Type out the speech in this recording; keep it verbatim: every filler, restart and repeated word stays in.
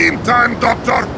Team time, Doctor!